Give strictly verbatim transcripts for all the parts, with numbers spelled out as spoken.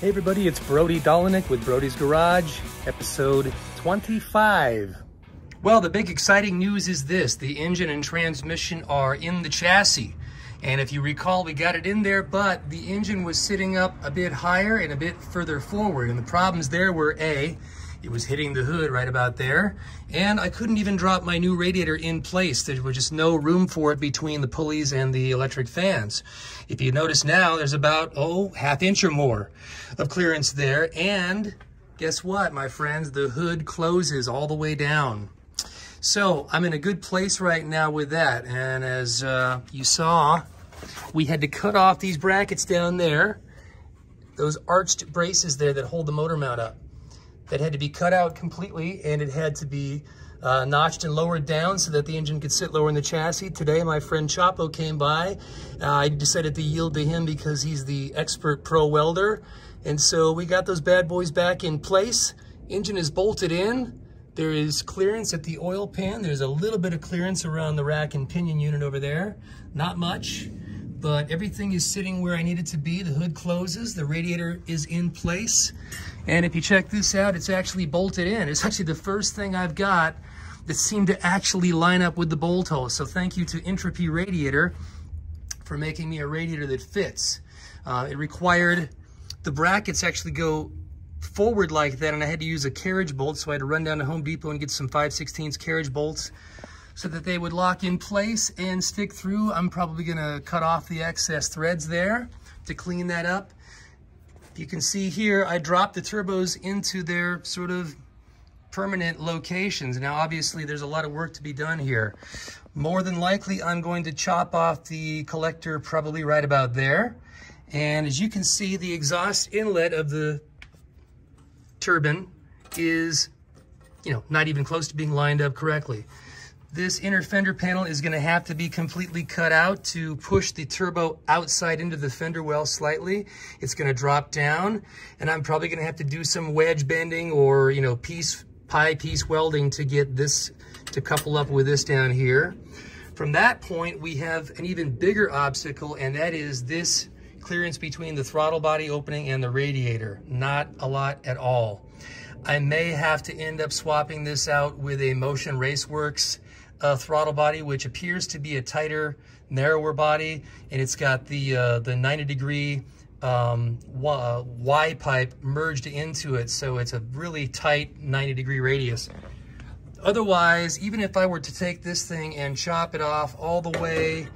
Hey everybody, it's Brody Dolyniuk with Brody's Garage, episode twenty-five. Well, the big exciting news is this. The engine and transmission are in the chassis. And if you recall, we got it in there, but the engine was sitting up a bit higher and a bit further forward. And the problems there were A, it was hitting the hood right about there, and I couldn't even drop my new radiator in place. There was just no room for it between the pulleys and the electric fans. If you notice now, there's about, oh, half inch or more of clearance there, and guess what, my friends? The hood closes all the way down. So I'm in a good place right now with that, and as uh, you saw, we had to cut off these brackets down there, those arched braces there that hold the motor mount up. That had to be cut out completely, and it had to be uh, notched and lowered down so that the engine could sit lower in the chassis. Today, my friend Chapo came by. Uh, I decided to yield to him because he's the expert pro welder. And so we got those bad boys back in place. Engine is bolted in. There is clearance at the oil pan. There's a little bit of clearance around the rack and pinion unit over there. Not much, but everything is sitting where I need it to be. The hood closes, the radiator is in place. And if you check this out, it's actually bolted in. It's actually the first thing I've got that seemed to actually line up with the bolt hole. So thank you to Entropy Radiator for making me a radiator that fits. Uh, it required the brackets actually go forward like that, and I had to use a carriage bolt, so I had to run down to Home Depot and get some five sixteenths carriage bolts so that they would lock in place and stick through. I'm probably gonna cut off the excess threads there to clean that up. You can see here, I dropped the turbos into their sort of permanent locations. Now, obviously, there's a lot of work to be done here. More than likely, I'm going to chop off the collector probably right about there. And as you can see, the exhaust inlet of the turbine is, you know, not even close to being lined up correctly. This inner fender panel is going to have to be completely cut out to push the turbo outside into the fender well slightly. It's going to drop down, and I'm probably going to have to do some wedge bending or, you know, piece, pie piece welding to get this to couple up with this down here. From that point, we have an even bigger obstacle, and that is this clearance between the throttle body opening and the radiator. Not a lot at all. I may have to end up swapping this out with a Motion Raceworks Uh, throttle body, which appears to be a tighter, narrower body, and it's got the uh, the ninety degree um, Y pipe merged into it, so it's a really tight ninety degree radius. Otherwise, even if I were to take this thing and chop it off all the way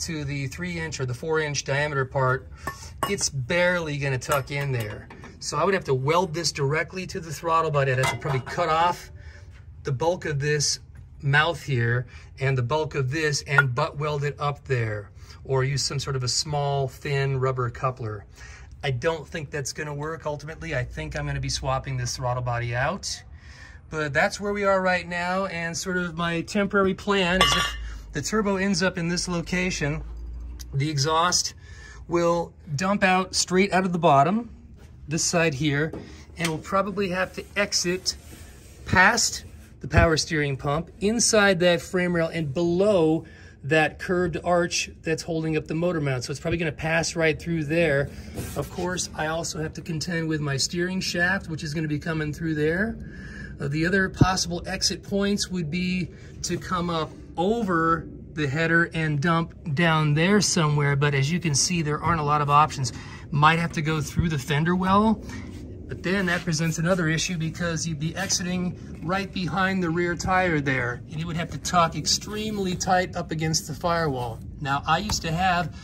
to the three inch or the four inch diameter part, it's barely going to tuck in there. So I would have to weld this directly to the throttle body. I'd have to probably cut off the bulk of this mouth here and the bulk of this and butt weld it up there, or use some sort of a small thin rubber coupler. I don't think that's going to work ultimately. I think I'm going to be swapping this throttle body out, but that's where we are right now. And sort of my temporary plan is if the turbo ends up in this location, the exhaust will dump out straight out of the bottom, this side here, and we'll probably have to exit past the power steering pump, inside that frame rail and below that curved arch that's holding up the motor mount. So it's probably gonna pass right through there. Of course, I also have to contend with my steering shaft, which is gonna be coming through there. Uh, the other possible exit points would be to come up over the header and dump down there somewhere. But as you can see, there aren't a lot of options. Might have to go through the fender well. But then that presents another issue because you'd be exiting right behind the rear tire there, and you would have to tuck extremely tight up against the firewall. Now, I used to have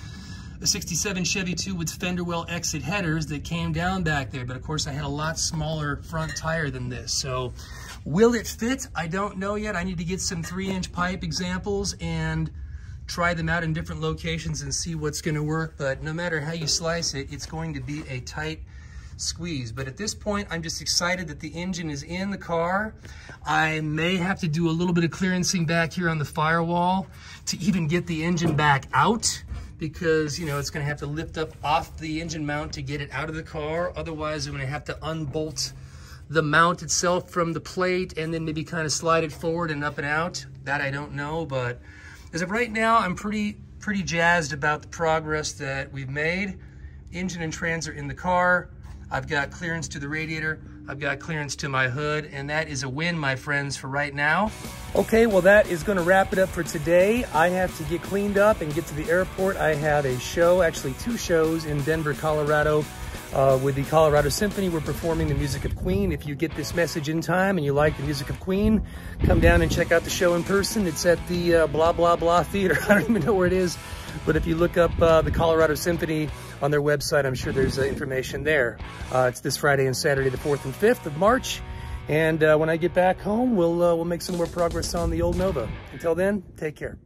a sixty-seven Chevy two with fender well exit headers that came down back there, but of course I had a lot smaller front tire than this. So will it fit? I don't know yet. I need to get some three inch pipe examples and try them out in different locations and see what's going to work. But no matter how you slice it, it's going to be a tight squeeze. But at this point, I'm just excited that the engine is in the car. I may have to do a little bit of clearancing back here on the firewall to even get the engine back out, because, you know, it's going to have to lift up off the engine mount to get it out of the car. Otherwise, I'm going to have to unbolt the mount itself from the plate and then maybe kind of slide it forward and up and out. That I don't know, but as of right now, I'm pretty pretty jazzed about the progress that we've made. Engine and trans are in the car. I've got clearance to the radiator, I've got clearance to my hood, and that is a win, my friends, for right now. Okay, well that is gonna wrap it up for today. I have to get cleaned up and get to the airport. I have a show, actually two shows in Denver, Colorado, uh, with the Colorado Symphony. We're performing the music of Queen. If you get this message in time and you like the music of Queen, come down and check out the show in person. It's at the uh, blah, blah, blah theater. I don't even know where it is. But if you look up uh, the Colorado Symphony on their website, I'm sure there's uh, information there. Uh, it's this Friday and Saturday, the fourth and fifth of March. And uh, when I get back home, we'll, uh, we'll make some more progress on the old Nova. Until then, take care.